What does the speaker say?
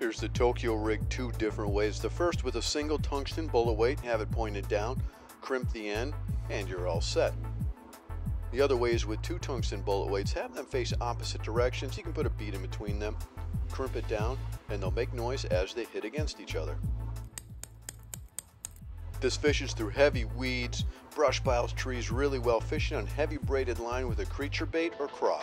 Here's the Tokyo Rig two different ways. The first with a single tungsten bullet weight, have it pointed down, crimp the end, and you're all set. The other way is with two tungsten bullet weights. Have them face opposite directions. You can put a bead in between them, crimp it down, and they'll make noise as they hit against each other. This fishes through heavy weeds, brush piles, trees really well, fishing on heavy braided line with a creature bait or craw.